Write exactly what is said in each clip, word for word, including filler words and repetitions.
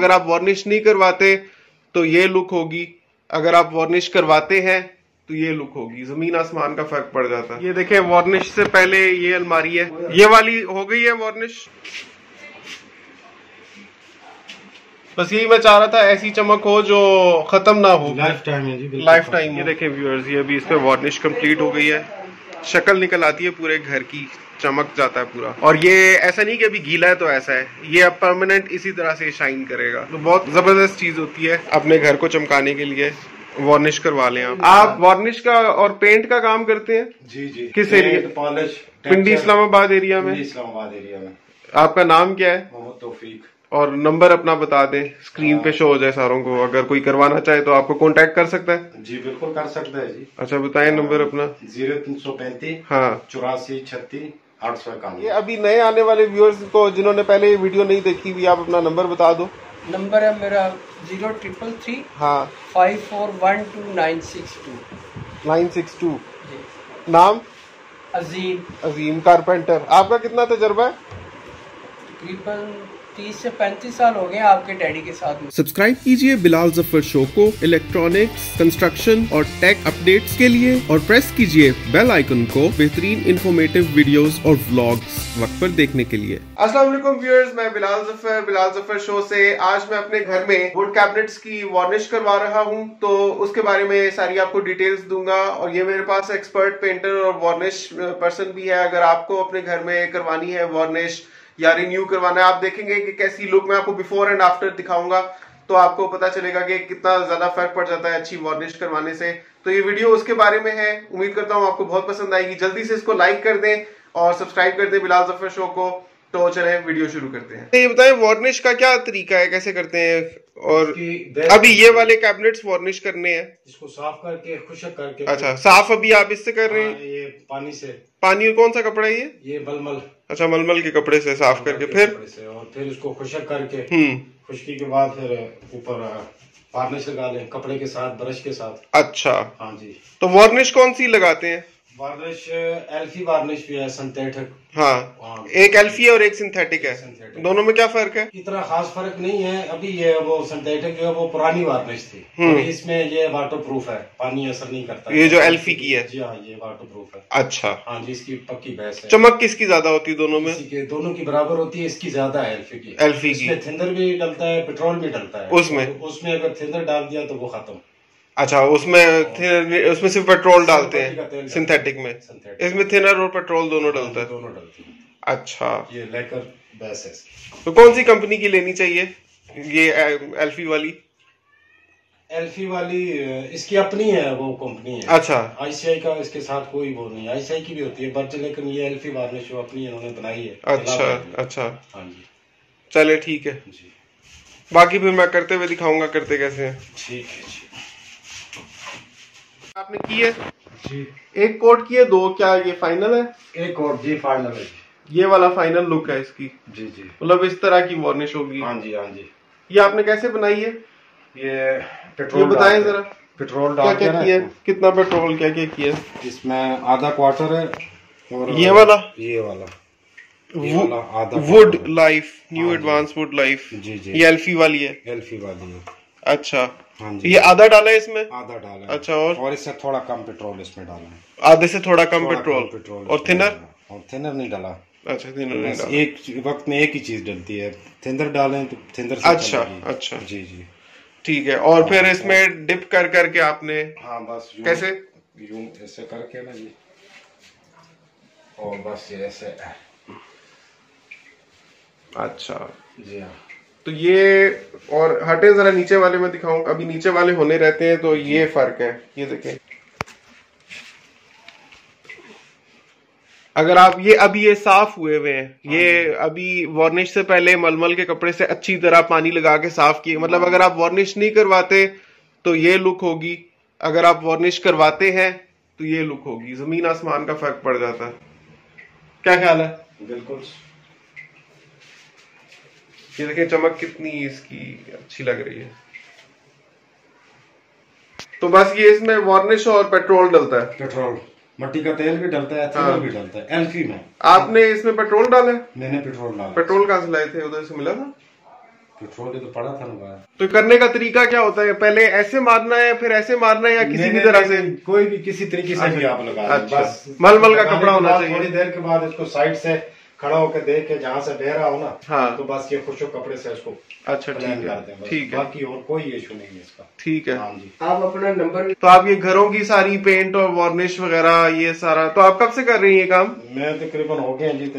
अगर आप वार्निश नहीं करवाते तो ये लुक होगी, अगर आप वार्निश करवाते हैं तो ये लुक होगी, जमीन आसमान का फर्क पड़ जाता है। ये देखें, वार्निश से पहले ये अलमारी है, ये वाली हो गई है वार्निश। बस यही मैं चाह रहा था, ऐसी चमक हो जो खत्म ना हो, लाइफ टाइम है जी, लाइफ टाइम। ये देखें व्यूअर्स, ये अभी इस पे वार्निश कंप्लीट हो गई है, शक्ल निकल आती है पूरे घर की, चमक जाता है पूरा। और ये ऐसा नहीं कि अभी गीला है तो ऐसा है, ये अब परमानेंट इसी तरह से शाइन करेगा। तो बहुत जबरदस्त चीज होती है अपने घर को चमकाने के लिए, वार्निश करवा लें आप। आप वार्निश का और पेंट का काम करते हैं जी? जी। किस एरिया? पॉलिश, पिंडी इस्लामाबाद एरिया में। इस्लामाबाद एरिया में। आपका नाम क्या है? मोहम्मद तौफीक। और नंबर अपना बता दें, स्क्रीन पे शो हो जाए सारों को, अगर कोई करवाना चाहे तो आपको कांटेक्ट कर सकता है? जी बिल्कुल कर सकता है जी। अच्छा बताएं नंबर अपना। जीरो तीन सौ पैंतीस, हाँ, चौरासी छत्तीस आठ सौ इक्यानवे। ये अभी नए आने वाले व्यूअर्स को जिन्होंने पहले ये वीडियो नहीं देखी हुई, आप अपना नंबर बता दो। नंबर है मेरा जीरो ट्रिपल थ्री, हाँ, five four one two nine six two nine six two. नाम? अजीम। अजीम कारपेंटर। आपका कितना तजर्बा है? तकरीबन तीस से पैंतीस साल हो गए आपके डैडी के साथ। सब्सक्राइब कीजिए बिलाल जफर शो को इलेक्ट्रॉनिक्स, कंस्ट्रक्शन और टेक अपडेट्स के लिए, और प्रेस कीजिए बेल आइकन को बेहतरीन इंफॉर्मेटिव वीडियोस और व्लॉग्स वक्त पर देखने के लिए। अस्सलाम वालेकुम व्यूअर्स, मैं बिलाल जफर, बिलाल जफर शो से। आज मैं अपने घर में वुड कैबिनेट्स की वार्निश करवा रहा हूँ, तो उसके बारे में सारी आपको डिटेल्स दूंगा। और ये मेरे पास एक्सपर्ट पेंटर और वार्निश पर्सन भी है, अगर आपको अपने घर में करवानी है वार्निश या रिन्यू करवाना है। आप देखेंगे कि कैसी लुक, मैं आपको बिफोर एंड आफ्टर दिखाऊंगा तो आपको पता चलेगा कि कितना ज्यादा फर्क पड़ जाता है अच्छी वार्निश करवाने से। तो ये वीडियो उसके बारे में है, उम्मीद करता हूँ आपको बहुत पसंद आएगी। जल्दी से इसको लाइक कर दें और सब्सक्राइब कर दें बिलाल जफर शो को। तो चलें वीडियो शुरू करते हैं। ये बताएं वार्निश का क्या तरीका है, कैसे करते हैं? और अभी ये वाले कैबिनेट्स वार्निश करने हैं, इसको साफ करके, खुशक करके। अच्छा, साफ अभी आप इससे कर रहे हैं? ये पानी से। पानी कौन सा कपड़ा है ये? ये मलमल। अच्छा, मलमल के कपड़े से साफ करके, फिर और फिर इसको खुशक करके, खुशकी के बाद फिर ऊपर वार्निश लगा लें कपड़े के साथ, ब्रश के साथ। अच्छा, हाँ जी। तो वार्निश कौन सी लगाते हैं? वार्निश एल्फी वार्निश भी है, सिंथेटिक। हाँ, एक एल्फी है और एक सिंथेटिक है, सिंथेटिक। दोनों में क्या फर्क है? इतना खास फर्क नहीं है। अभी ये वो सिंथेटिक है, वो पुरानी वार्निश थी, तो इसमें ये वाटरप्रूफ है, पानी असर नहीं करता। ये जो एल्फी की है, जी हाँ, ये वाटरप्रूफ है। अच्छा, हाँ जी, इसकी पक्की बहस है। चमक किसकी ज्यादा होती है दोनों में? दोनों की बराबर होती है, इसकी ज्यादा है एल्फी की। एल्फी की थिंदर भी डलता है, पेट्रोल भी डलता है उसमें। उसमें अगर थिंदर डाल दिया तो वो खत्म। अच्छा, उसमें उसमें सिर्फ पेट्रोल डालते हैं सिंथेटिक में, इसमें थिनर और पेट्रोल दोनों डलता है, दोनों डलते हैं। अच्छा, ये लेकर बेस है। तो कौन सी कंपनी की लेनी चाहिए ये एल्फी वाली? एल्फी वाली इसकी अपनी है, वो कंपनी है। अच्छा, आईसीआई का इसके साथ कोई वो नहीं है, आईसीआई की भी होती है बट, लेकिन ये एल्फी वार्निश अपनी इन्होंने बनाई है। अच्छा अच्छा, हाँ जी, चले ठीक है, बाकी फिर मैं करते हुए दिखाऊंगा करते कैसे है। ठीक है, आपने की है जी, एक कोट की है दो, क्या ये फाइनल है? एक कोट जी फाइनल है, ये वाला फाइनल लुक है इसकी। जी जी, मतलब इस तरह की वार्निश होगी। हाँ जी, हाँ जी। ये आपने कैसे बनाई है? ये पेट्रोल, ये बताएं जरा, पेट्रोल डाल क्या क्या किया, कितना पेट्रोल क्या क्या किया इसमें? आधा क्वार्टर है, और ये वाला ये वाला ये वाला आधा। Wood life new advance, wood life. जी जी, ये एल्फी वाली है। एल्फी वाली है। अच्छा, हाँ जी। ये आधा डाला है इसमें? आधा डाला है। अच्छा, और और इससे थोड़ा कम पेट्रोल इसमें डाला है, आधे से थोड़ा कम पेट्रोल, पेट्रोल। और थिनर? और थिनर नहीं डाला। अच्छा, थिनर नहीं डाला। एक वक्त में एक ही चीज डलती है, थिनर डालें तो थिनर से। अच्छा अच्छा, जी जी, ठीक है। और हाँ, फिर हाँ, इसमें डिप कर करके आपने? हाँ, बस कैसे यूं ऐसे करके ना जी, और बस ये ऐसे। अच्छा जी, हाँ। तो ये, और हटे जरा नीचे वाले में दिखाऊं, अभी नीचे वाले होने रहते हैं, तो ये फर्क है, ये देखें। अगर आप ये अभी ये साफ हुए हुए हैं, ये अभी वार्निश से पहले मलमल के कपड़े से अच्छी तरह पानी लगा के साफ किए, मतलब अगर आप वार्निश नहीं करवाते तो ये लुक होगी, अगर आप वार्निश करवाते हैं तो ये लुक होगी, जमीन आसमान का फर्क पड़ जाता है। क्या ख्याल है? बिल्कुल, ये देखिए चमक कितनी इसकी अच्छी लग रही है। तो बस ये इसमें वार्निश और पेट्रोल डलता है, पेट्रोल, मट्टी का तेल भी डलता है, तेल भी डलता है एल्फी में। आपने इसमें पेट्रोल डाला है? मैंने पेट्रोल डाला। पेट्रोल कहाँ से लाए थे? उधर से मिला था। पेट्रोल तो पड़ा था ना। तो करने का तरीका क्या होता है? पहले ऐसे मारना है फिर ऐसे मारना है या किसी भी तरह से? कोई भी किसी तरीके से भी आप लगा दें, बस मलमल का कपड़ा होना चाहिए। थोड़ी देर के बाद इसको साइड से खड़ा होकर देख के जहाँ से बह रहा हो ना, हाँ। तो बस ये खुशो कपड़े से इसको अच्छा ठीक है, ठीक है, बाकी और कोई इशू नहीं है इसका। ठीक है हाँ जी। आप अपना नंबर, तो आप ये घरों की सारी पेंट और वार्निश वगैरह ये सारा तो आप कब से कर रही हैं ये काम? मैं तकरीबन हो गया जी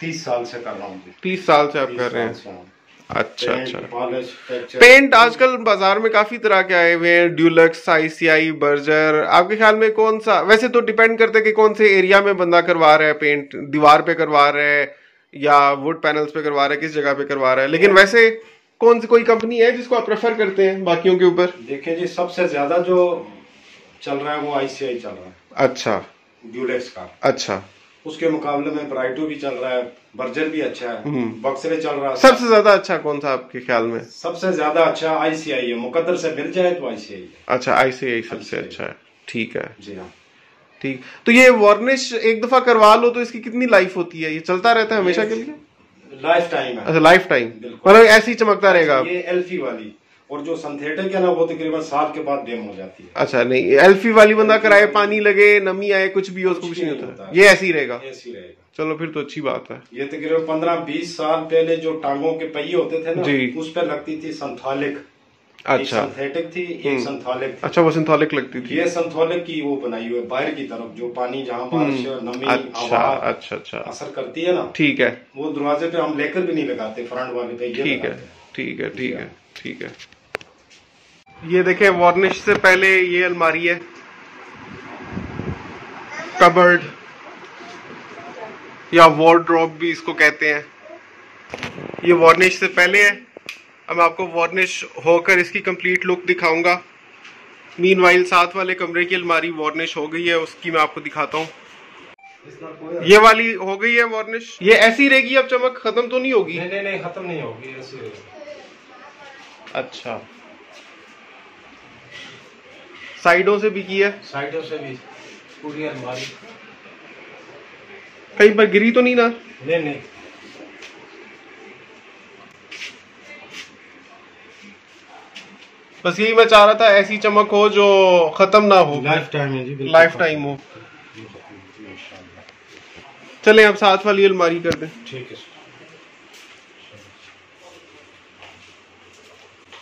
तीस साल से कर रहा हूँ जी। तीस साल से आप कर रहे हैं, अच्छा अच्छा। पेंट आजकल बाजार में काफी तरह के आए हुए हैं, ड्यूलक्स, आई सी आई, बर्जर। आपके ख्याल में कौन सा, वैसे तो डिपेंड करते हैं कि कौन से एरिया में बंदा करवा रहा है पेंट, दीवार पे करवा रहा है या वुड पैनल्स पे करवा रहा है, किस जगह पे करवा रहा है, लेकिन वैसे कौन सी कोई कंपनी है जिसको आप प्रेफर करते हैं बाकियों के ऊपर? देखिये जी सबसे ज्यादा जो चल रहा है वो आई सी आई चल रहा है, अच्छा ड्यूलक्स का, अच्छा उसके मुकाबले में ब्राइटो भी चल रहा है, बर्जर भी अच्छा है, बक्सरे चल रहा है। सबसे ज्यादा अच्छा कौन सा आपके ख्याल में? सबसे ज्यादा अच्छा आई सी आई है, मुकद्दर से मिल जाए तो आई सी आई है। अच्छा आई सी आई सबसे अच्छा है, ठीक है जी हाँ ठीक। तो ये वार्निश एक दफा करवा लो तो इसकी कितनी लाइफ होती है? ये चलता रहता है हमेशा के लिए? लाइफ टाइम है। अच्छा लाइफ टाइम, मतलब ऐसे ही चमकता रहेगा? ये एल्फी वाली और जो सिंथेटिक है ना वो तकरीबन साल के बाद डेम हो जाती है। अच्छा नहीं एल्फी वाली बंदा कराए पानी लगे नमी आए कुछ भी हो उसको कुछ नहीं होता, ये ऐसे ही रहेगा? ऐसे ही रहेगा। चलो फिर तो अच्छी बात है। ये तकरीबन पंद्रह बीस साल पहले जो टांगों के पहिए होते थे ना उस पर लगती थी सिंथेटिक, अच्छा सिंथेटिक थी एक सिंथेटिक, अच्छा वो सिंथेटिक लगती थी। ये सिंथेटिक की वो बनाई हुई है बाहर की तरफ, जो पानी जहाँ बारिश नमी अच्छा अच्छा अच्छा असर करती है ना, ठीक है वो दरवाजे पे हम लेकर भी नहीं लगाते फ्रंट वाले पे। ठीक है ठीक है ठीक है ठीक है। ये देखें वार्निश से पहले ये अलमारी है, कबर्ड या वार्डरोब भी इसको कहते हैं। ये वार्निश से पहले है, अब आपको वार्निश होकर इसकी कंप्लीट लुक दिखाऊंगा। मीनवाइल साथ वाले कमरे की अलमारी वार्निश हो गई है, उसकी मैं आपको दिखाता हूँ। ये वाली हो गई है वार्निश, ये ऐसी रहेगी अब, चमक खत्म तो नहीं होगी? नहीं नहीं खत्म नहीं होगी, ऐसी रहेगी। अच्छा साइडों से भी की है? साइडों से भी पूरी अलमारी। कहीं पर गिरी तो नहीं ना? नहीं नहीं। बस यही मैं चाह रहा था, ऐसी चमक हो जो खत्म ना हो, लाइफ टाइम है जी, लाइफ टाइम हो। चलें अब साथ वाली अलमारी कर दें। ठीक है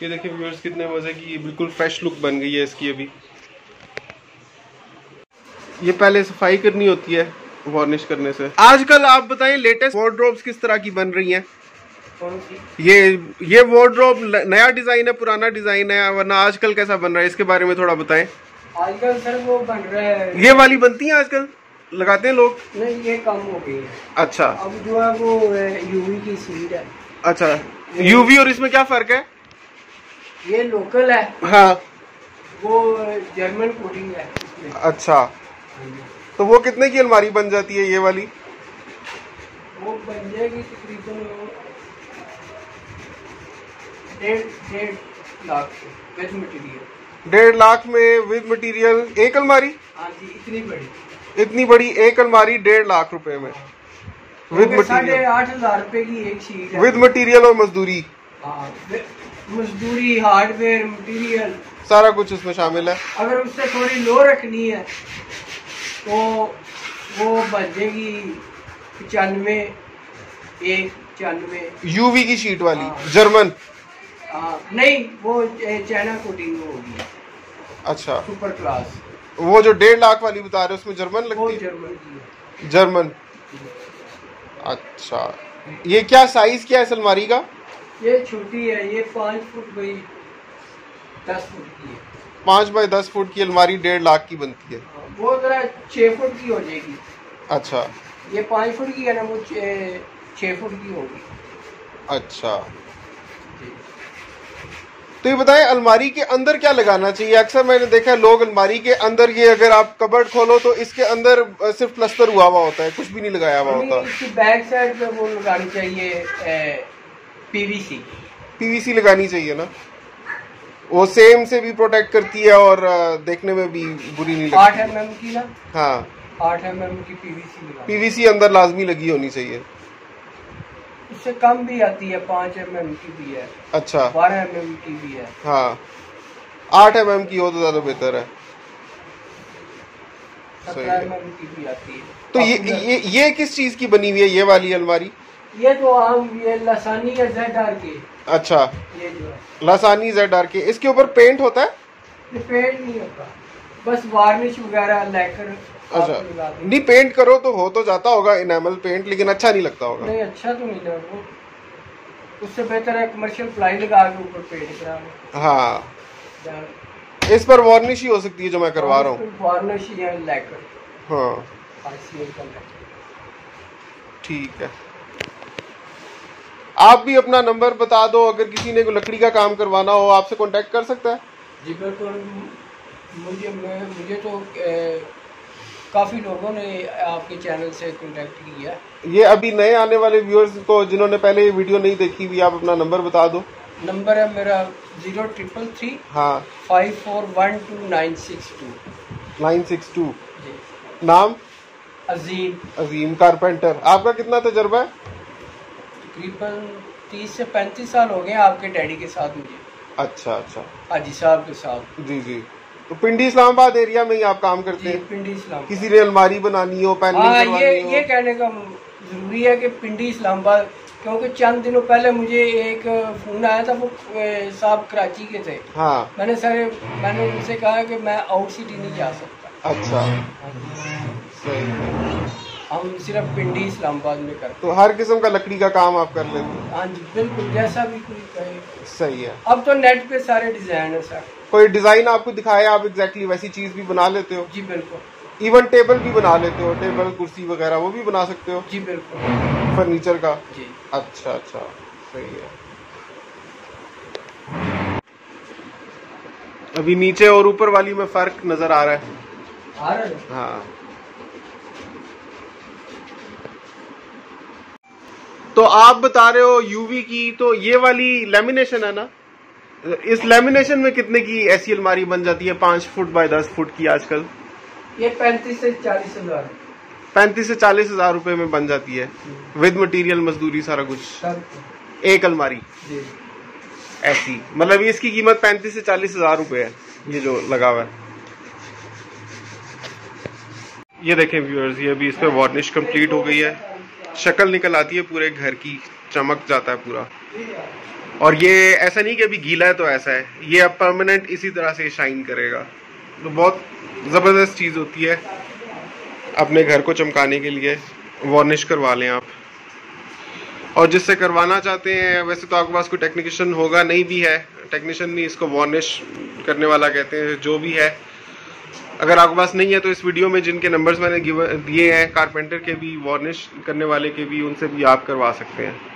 ये देखिए व्यूअर्स कितने मजे की बिल्कुल फ्रेश लुक बन गई है इसकी। अभी ये पहले सफाई करनी होती है वार्निश करने से। आजकल आप बताएं लेटेस्ट वार्डरोब्स किस तरह की बन रही हैं? ये ये वार्डरोब नया डिजाइन है पुराना डिजाइन है वरना आजकल कैसा बन रहा है, इसके बारे में थोड़ा बताएं। आजकल सर वो बन रहा है, ये वाली बनती है आजकल लगाते हैं लोग? नहीं ये कम हो गई है। अच्छा अब जो है वो यूवी की सीट है। अच्छा यूवी और इसमें क्या फर्क है? ये लोकल है हाँ, वो जर्मन कोटिंग है। अच्छा तो वो कितने की अलमारी बन जाती है ये वाली? वो बन जाएगी तकरीबन डेढ़ डेढ़ लाख विद मटेरियल। डेढ़ लाख में विद मटेरियल एक अलमारी? हाँ जी इतनी बड़ी, इतनी बड़ी एक अलमारी डेढ़ लाख रुपए में विद मटेरियल। साढ़े आठ हजार रुपए की एक शीट है विद मटेरियल और मजदूरी। हाँ मजदूरी हार्डवेयर मटेरियल सारा कुछ उसमें शामिल है। अगर उससे थोड़ी लो रखनी है तो वो बन जाएगी पचानवे एक पचानवे। यूवी की शीट वाली आ, जर्मन आ, नहीं वो चाइना कोटिंग होगी। अच्छा सुपर क्लास वो जो डेढ़ लाख वाली बता रहे उसमें जर्मन लगती है? German German. अच्छा ये क्या साइज क्या है अलमारी का? ये छोटी है, ये पाँच फुट बाई दस फुट की है। पाँच बाई दस फुट की अलमारी डेढ़ लाख की बनती है, वो जरा छः फुट की हो जाएगी। अच्छा ये पाँच फुट की है ना, वो छः फुट की होगी। अच्छा तो ये बताएं अलमारी के अंदर क्या लगाना चाहिए? अक्सर मैंने देखा है लोग अलमारी के अंदर, ये अगर आप कबर्ड खोलो तो इसके अंदर सिर्फ प्लस्तर हुआ हुआ होता है, कुछ भी नहीं लगाया हुआ होता। इसकी बैक साइड पे वो लगानी चाहिए P V C. P V C लगानी चाहिए ना, वो सेम से भी प्रोटेक्ट करती है और देखने में भी बुरी नहीं लगती। आठ एम एम की ना? हाँ आठ एम एम की पी वी सी लगानी। पी वी सी अंदर लाजमी लगी होनी चाहिए। उससे कम भी आती है, पाँच एम एम की भी है, अच्छा बारह एम एम की भी है, हाँ आठ एम एम की हो तो ज्यादा बेहतर है, सत्रह एम एम की भी आती है। तो ये, ये ये किस चीज की बनी हुई है ये वाली अलमारी? ये तो आम ये लसानी है जेड आर के, अच्छा ये जो है लसानी जेड आर के, इसके ऊपर पेंट होता है? पेंट नहीं होता, बस वार्निश वगैरह लेकर। अच्छा नहीं पेंट करो तो हो तो जाता होगा इनामल पेंट, लेकिन अच्छा नहीं लगता होगा? नहीं अच्छा तो नहीं लगता, उससे बेहतर है कमर्शियल प्लाई लगा के ऊपर पेंट करा। हाँ इस पर वार्निश ही हो सकती है जो मैं करवा रहा हूँ, वार्निश या लेकर। हाँ ठीक है, आप भी अपना नंबर बता दो, अगर किसी ने लकड़ी का काम करवाना हो आपसे कांटेक्ट कर सकता है? जी बिल्कुल, मुझे मुझे तो ए, काफी लोगों ने आपके चैनल से कांटेक्ट किया। ये अभी नए आने वाले व्यूअर्स को जिन्होंने पहले ये वीडियो नहीं देखी हुई, आप अपना नंबर बता दो। नंबर है मेरा जीरो ट्रिपल थ्री, हाँ five four one two nine six two nine six two. नाम? अजीम। अजीम कारपेंटर। आपका कितना तजर्बा है? तकरीबन तीस से पैंतीस साल हो गए आपके डैडी के साथ मुझे। अच्छा अच्छा, हाजी साहब के साथ। जी जी, तो पिंडी इस्लामाबाद एरिया में ही आप काम करते हैं? पिंडी इस्लामाबाद। किसी ने अलमारी बनानी हो, पैनलिंग करवानी ये, हो? ये कहने का जरूरी है कि पिंडी इस्लामाबाद, क्योंकि चंद दिनों पहले मुझे एक फोन आया था, वो साहब कराची के थे। हाँ मैंने सर मैंने उनसे कहा कि मैं आउट सिटी नहीं जा सकता। अच्छा सही, हम सिर्फ पिंडी इस्लामाबाद में करते। तो हर किस्म का लकड़ी का काम आप कर लेते हैं? हाँ जी बिल्कुल, जैसा भी कोई कहे। सही है, अब तो नेट पे सारे डिजाइन है सर। कोई डिजाइन आपको दिखाए, आप एग्जैक्टली वैसी चीज भी बना लेते हो? जी बिल्कुल। इवन टेबल भी बना लेते हो, टेबल कुर्सी वगैरह वो भी बना सकते हो? जी बिल्कुल, फर्नीचर का। जी अच्छा अच्छा सही है। अभी नीचे और ऊपर वाली में फर्क नजर आ रहा है? आ रहा है हाँ। तो आप बता रहे हो यूवी की, तो ये वाली लेमिनेशन है ना, इस लेमिनेशन में कितने की ऐसी अलमारी बन जाती है पांच फुट बाय दस फुट की आजकल? ये पैंतीस से चालीस हजार पैंतीस से चालीस हजार रूपये में बन जाती है, विद मटेरियल मजदूरी सारा कुछ, एक अलमारी ऐसी। मतलब इसकी कीमत पैंतीस से चालीस हजार रूपये है ये जो लगा हुआ है। ये देखें व्यूअर्स, ये अभी इस पर वार्निश कंप्लीट हो गई है, शक्ल निकल आती है पूरे घर की, चमक जाता है पूरा। और ये ऐसा नहीं कि अभी गीला है तो ऐसा है, ये अब परमानेंट इसी तरह से शाइन करेगा। तो बहुत ज़बरदस्त चीज़ होती है अपने घर को चमकाने के लिए, वार्निश करवा लें आप। और जिससे करवाना चाहते हैं, वैसे तो आपके पास कोई टेक्नीशियन होगा नहीं भी है, टेक्नीशियन नहीं इसको वार्निश करने वाला कहते हैं, जो भी है। अगर आपके पास नहीं है तो इस वीडियो में जिनके नंबर्स मैंने दिए हैं, कारपेंटर के भी, वार्निश करने वाले के भी, उनसे भी आप करवा सकते हैं।